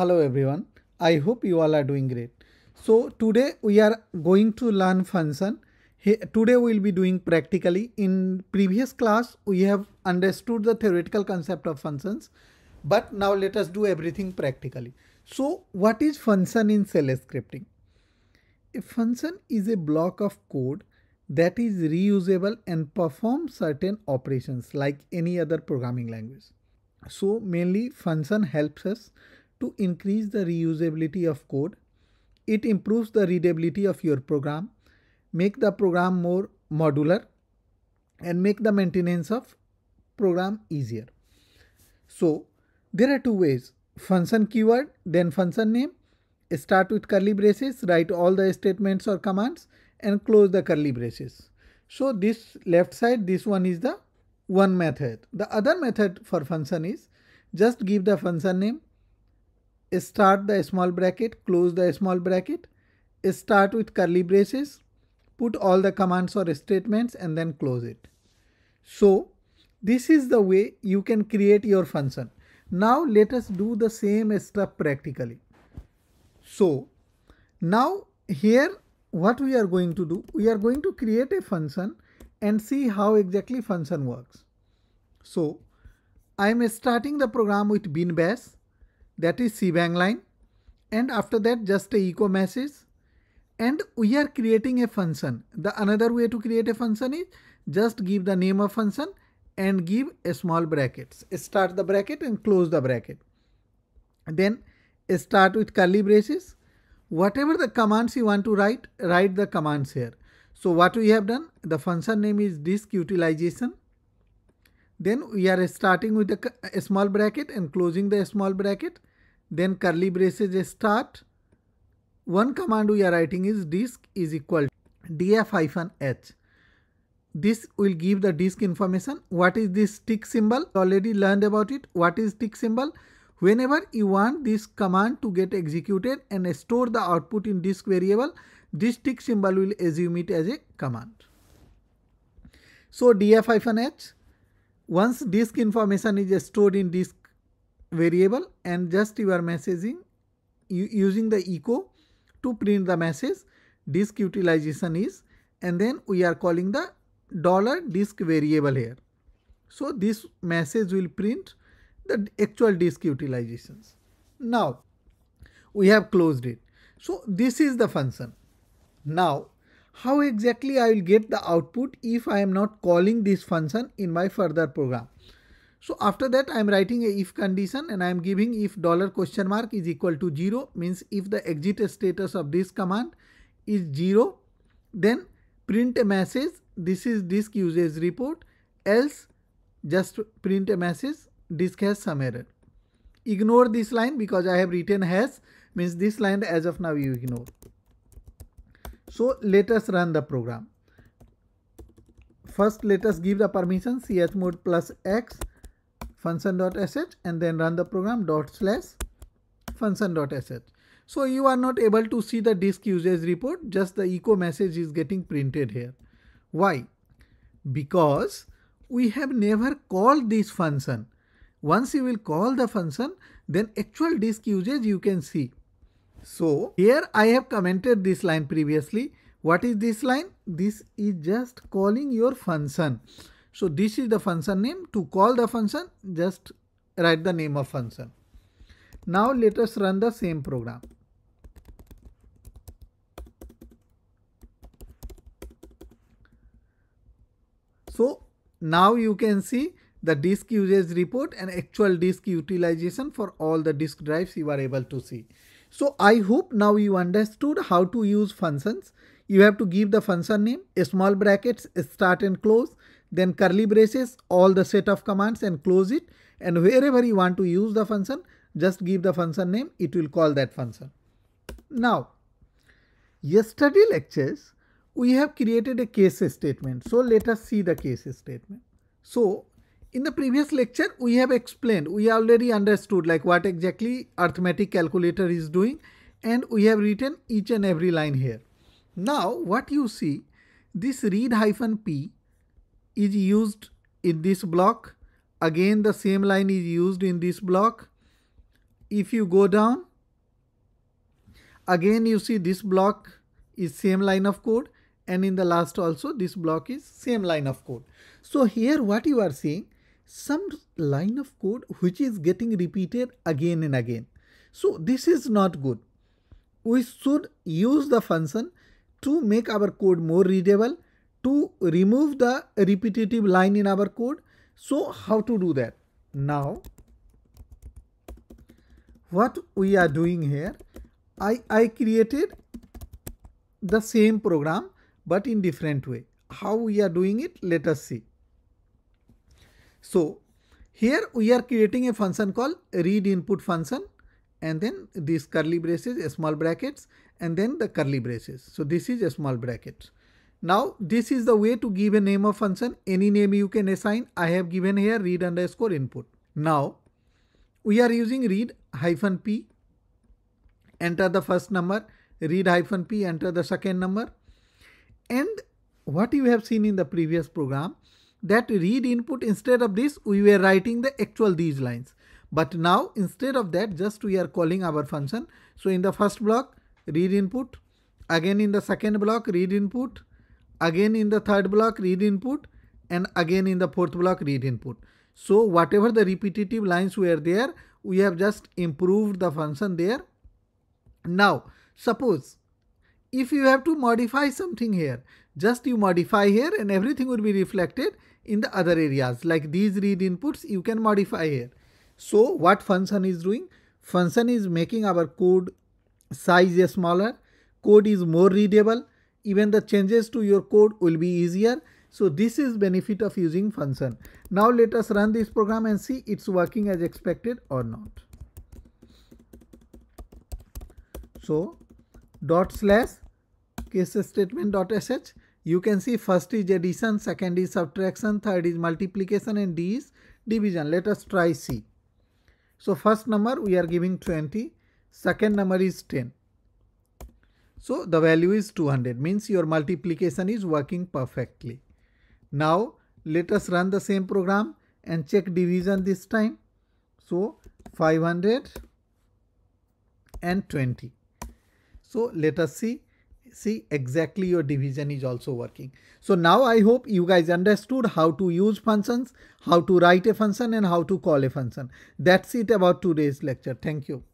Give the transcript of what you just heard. Hello everyone, I hope you all are doing great. So today we are going to learn function. Today we will be doing practically. In previous class we have understood the theoretical concept of functions, but now let us do everything practically. So what is function in shell scripting? A function is a block of code that is reusable and performs certain operations like any other programming language. So mainly function helps us to increase the reusability of code. It improves the readability of your program, make the program more modular, and make the maintenance of program easier. So there are two ways: function keyword, then function name. Start with curly braces, write all the statements or commands, and close the curly braces. So this left side, this one is the one method. The other method for function is just give the function name, start the small bracket, close the small bracket, start with curly braces, put all the commands or statements, and then close it. So this is the way you can create your function. Now let us do the same stuff practically. So now here what we are going to do, we are going to create a function and see how exactly function works. So I am starting the program with bin bash, that is cbang line, and after that just a echo message, and we are creating a function. The another way to create a function is just give the name of function and give a small brackets, start the bracket and close the bracket, then start with curly braces. Whatever the commands you want to write, write the commands here. So what we have done, the function name is disk utilization. Then we are starting with a small bracket and closing the small bracket. Then curly braces start. One command we are writing is disk is equal to df-h. This will give the disk information. What is this tick symbol? Already learned about it. What is tick symbol? Whenever you want this command to get executed and store the output in disk variable, this tick symbol will assume it as a command. So df-h, once disk information is stored in disk variable, and just you are messaging using the echo to print the message disk utilization is, and then we are calling the $disk variable here. So this message will print the actual disk utilizations. Now we have closed it. So this is the function. Now how exactly I will get the output if I am not calling this function in my further program? So after that I am writing a if condition, and I am giving if $? Is equal to 0, means if the exit status of this command is 0, then print a message this is disk usage report, else just print a message disk has some error. Ignore this line because I have written has, means this line as of now you ignore. So let us run the program. First let us give the permission chmod +x function.sh, and then run the program ./function.sh. So you are not able to see the disk usage report, just the echo message is getting printed here. Why? Because we have never called this function. Once you will call the function, then actual disk usage you can see. So here I have commented this line previously. What is this line? This is just calling your function. So this is the function name. To call the function, just write the name of function. Now let us run the same program. So now you can see the disk usage report and actual disk utilization for all the disk drives you are able to see. So I hope now you understood how to use functions. You have to give the function name, small brackets, start and close, then curly braces, all the set of commands, and close it. And wherever you want to use the function, just give the function name, it will call that function. Now, yesterday lectures, we have created a case statement. So let us see the case statement. So in the previous lecture we have explained, we already understood like what exactly arithmetic calculator is doing, and we have written each and every line here. Now what you see, this read-p is used in this block. Again the same line is used in this block. If you go down, Again you see this block is same line of code, and in the last also this block is same line of code. So here what you are seeing, some line of code which is getting repeated again and again. So this is not good. We should use the function to make our code more readable, to remove the repetitive line in our code. So how to do that? Now what we are doing here, I created the same program but in different way. How we are doing it, let us see. So here we are creating a function called read input function, and then these curly braces, small brackets, and then the curly braces. So this is a small bracket. Now this is the way to give a name of function. Any name you can assign. I have given here read underscore input. Now we are using read hyphen p, enter the first number, read hyphen p, enter the second number. And what you have seen in the previous program, that read input, instead of this we were writing the actual these lines. But now instead of that, just we are calling our function. So in the first block read input, again in the second block read input, again in the third block read input, and again in the fourth block read input. So whatever the repetitive lines were there, we have just improved the function there. Now suppose if you have to modify something here, just you modify here and everything will be reflected in the other areas. Like these read inputs you can modify here. So what function is doing? Function is making our code size smaller, code is more readable, even the changes to your code will be easier. So this is benefit of using function. Now let us run this program and see it's working as expected or not. So dot slash case statement dot sh, you can see first is addition, second is subtraction, third is multiplication, and D is division. Let us try C. So first number we are giving 20, second number is 10. So the value is 200, means your multiplication is working perfectly. Now let us run the same program and check division this time. So 520. So let us see exactly your division is also working. So now I hope you guys understood how to use functions, how to write a function, and how to call a function. That's it about today's lecture. Thank you.